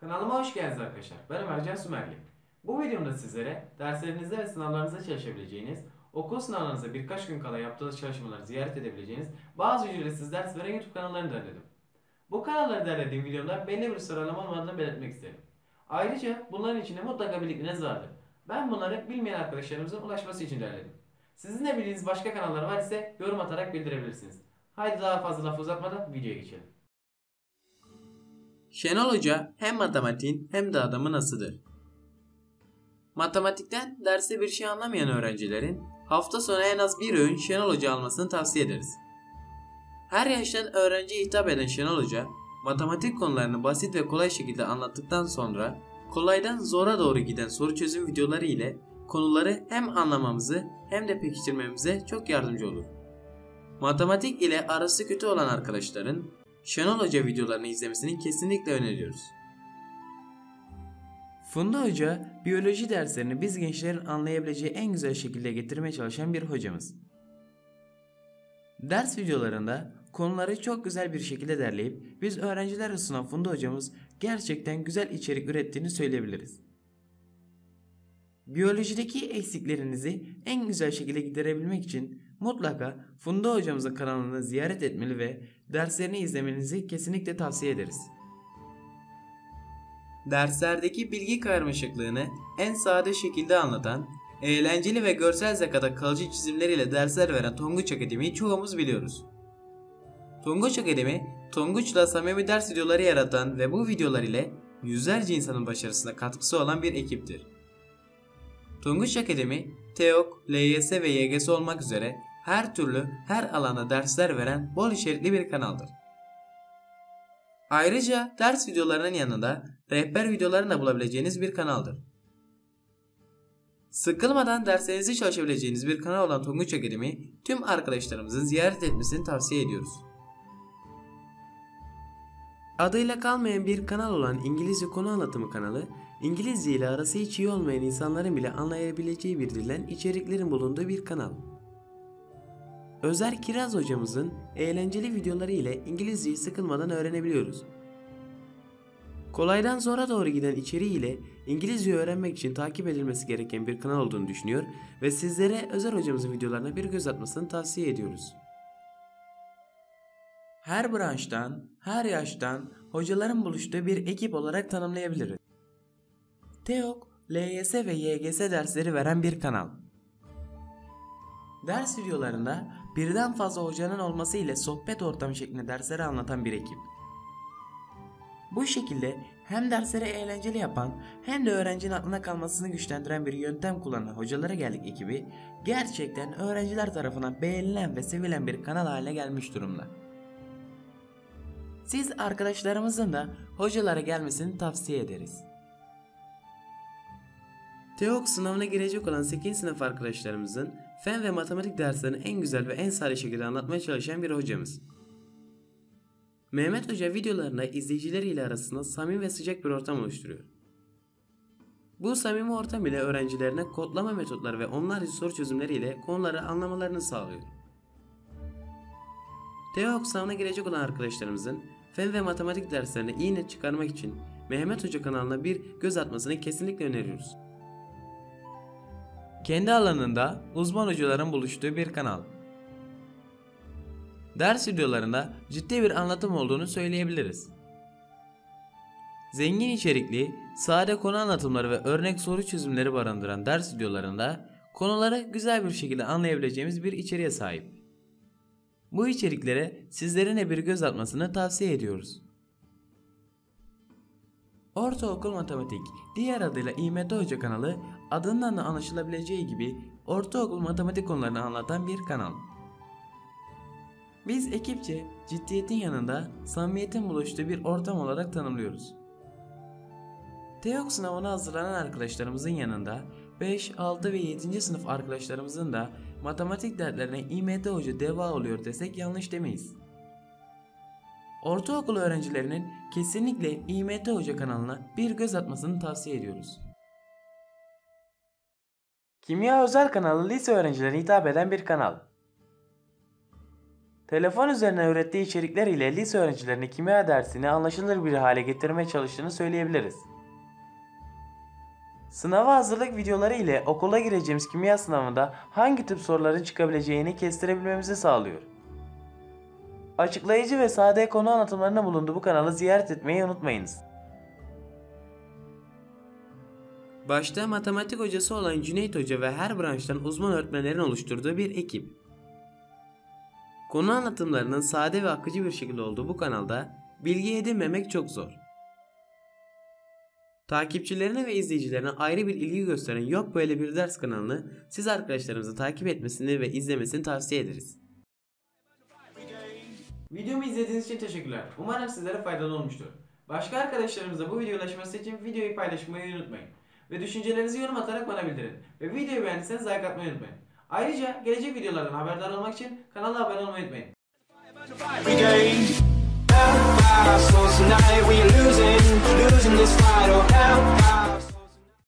Kanalıma hoş geldiniz arkadaşlar. Ben Ömer Can Sümerli. Bu videomda sizlere derslerinizde ve sınavlarınızda çalışabileceğiniz, okul sınavlarınıza birkaç gün kala yaptığınız çalışmaları ziyaret edebileceğiniz bazı ücretsiz ders veren YouTube kanallarını derledim. Bu kanalları derlediğim videomda belli bir sıralama olmadığını belirtmek isterim. Ayrıca bunların içinde mutlaka bildikleriniz vardır. Ben bunları bilmeyen arkadaşlarımızın ulaşması için derledim. Sizin de bildiğiniz başka kanallar var ise yorum atarak bildirebilirsiniz. Haydi daha fazla laf uzatmadan videoya geçelim. Şenol Hoca hem matematiğin hem de adamın asıdır. Matematikten derste bir şey anlamayan öğrencilerin hafta sonu en az bir öğün Şenol Hoca almasını tavsiye ederiz. Her yaştan öğrenciye hitap eden Şenol Hoca, matematik konularını basit ve kolay şekilde anlattıktan sonra kolaydan zora doğru giden soru çözüm videoları ile konuları hem anlamamızı hem de pekiştirmemize çok yardımcı olur. Matematik ile arası kötü olan arkadaşların Şenol Hoca videolarını izlemesini kesinlikle öneriyoruz. Funda Hoca, biyoloji derslerini biz gençlerin anlayabileceği en güzel şekilde getirmeye çalışan bir hocamız. Ders videolarında konuları çok güzel bir şekilde derleyip biz öğrenciler arasında Funda hocamız gerçekten güzel içerik ürettiğini söyleyebiliriz. Biyolojideki eksiklerinizi en güzel şekilde giderebilmek için mutlaka Funda hocamızın kanalını ziyaret etmeli ve derslerini izlemenizi kesinlikle tavsiye ederiz. Derslerdeki bilgi karmaşıklığını en sade şekilde anlatan, eğlenceli ve görsel zekada kalıcı çizimleriyle dersler veren Tonguç Akademi'yi çoğumuz biliyoruz. Tonguç Akademi, Tonguç'la samimi ders videoları yaratan ve bu videolar ile yüzlerce insanın başarısına katkısı olan bir ekiptir. Tonguç Akademi, TEOK, LYS ve YGS olmak üzere her türlü, her alana dersler veren bol içerikli bir kanaldır. Ayrıca ders videolarının yanında rehber videolarını da bulabileceğiniz bir kanaldır. Sıkılmadan derslerinizi çalışabileceğiniz bir kanal olan Tonguç Akademi, tüm arkadaşlarımızın ziyaret etmesini tavsiye ediyoruz. Adıyla kalmayan bir kanal olan İngilizce Konu Anlatımı kanalı, İngilizce ile arası hiç iyi olmayan insanların bile anlayabileceği bir dilden içeriklerin bulunduğu bir kanal. Özer Kiraz hocamızın eğlenceli videoları ile İngilizceyi sıkılmadan öğrenebiliyoruz. Kolaydan zora doğru giden içeriği ile İngilizce öğrenmek için takip edilmesi gereken bir kanal olduğunu düşünüyor ve sizlere Özer hocamızın videolarına bir göz atmasını tavsiye ediyoruz. Her branştan, her yaştan hocaların buluştuğu bir ekip olarak tanımlayabiliriz. TEOG, LYS ve YGS dersleri veren bir kanal. Ders videolarında birden fazla hocanın olması ile sohbet ortamı şeklinde dersleri anlatan bir ekip. Bu şekilde hem dersleri eğlenceli yapan hem de öğrencinin aklına kalmasını güçlendiren bir yöntem kullanan Hocalara Geldik ekibi gerçekten öğrenciler tarafından beğenilen ve sevilen bir kanal haline gelmiş durumda. Siz arkadaşlarımızın da hocalara gelmesini tavsiye ederiz. TEOK sınavına girecek olan 8. sınıf arkadaşlarımızın fen ve matematik derslerini en güzel ve en sade şekilde anlatmaya çalışan bir hocamız. Mehmet Hoca videolarında izleyicileriyle arasında samimi ve sıcak bir ortam oluşturuyor. Bu samimi ortam ile öğrencilerine kodlama metotları ve onlarca soru çözümleriyle konuları anlamalarını sağlıyor. TEOK sınavına girecek olan arkadaşlarımızın fen ve matematik derslerine iyi net çıkarmak için Mehmet Hoca kanalına bir göz atmasını kesinlikle öneriyoruz. Kendi alanında uzman hocaların buluştuğu bir kanal. Ders videolarında ciddi bir anlatım olduğunu söyleyebiliriz. Zengin içerikli, sade konu anlatımları ve örnek soru çözümleri barındıran ders videolarında konuları güzel bir şekilde anlayabileceğimiz bir içeriğe sahip. Bu içeriklere sizlerin de bir göz atmasını tavsiye ediyoruz. Ortaokul Matematik, diğer adıyla İMT Hoca kanalı, adından da anlaşılabileceği gibi ortaokul matematik konularını anlatan bir kanal. Biz ekipçe ciddiyetin yanında samimiyetin buluştuğu bir ortam olarak tanımlıyoruz. TEOK sınavına hazırlanan arkadaşlarımızın yanında 5, 6 ve 7. sınıf arkadaşlarımızın da matematik dertlerine İhmet Hoca deva oluyor desek yanlış demeyiz. Ortaokul öğrencilerinin kesinlikle İhmet Hoca kanalına bir göz atmasını tavsiye ediyoruz. Kimya Özel Kanalı lise öğrencilerine hitap eden bir kanal. Telefon üzerine öğrettiği içerikler ile lise öğrencilerine kimya dersini anlaşılır bir hale getirmeye çalıştığını söyleyebiliriz. Sınava hazırlık videoları ile okula gireceğimiz kimya sınavında hangi tip soruların çıkabileceğini kestirebilmemizi sağlıyor. Açıklayıcı ve sade konu anlatımlarına bulunduğu bu kanalı ziyaret etmeyi unutmayınız. Başta matematik hocası olan Cüneyt Hoca ve her branştan uzman öğretmenlerin oluşturduğu bir ekip. Konu anlatımlarının sade ve akıcı bir şekilde olduğu bu kanalda bilgi edinmemek çok zor. Takipçilerine ve izleyicilerine ayrı bir ilgi gösteren Yok Böyle Bir Ders kanalını siz arkadaşlarımızı takip etmesini ve izlemesini tavsiye ederiz. Videomu izlediğiniz için teşekkürler. Umarım sizlere faydalı olmuştur. Başka arkadaşlarımıza bu video ulaşması için videoyu paylaşmayı unutmayın. Ve düşüncelerinizi yorum atarak bana bildirin. Ve videoyu beğendiyseniz like atmayı unutmayın. Ayrıca gelecek videolardan haberdar olmak için kanala abone olmayı unutmayın.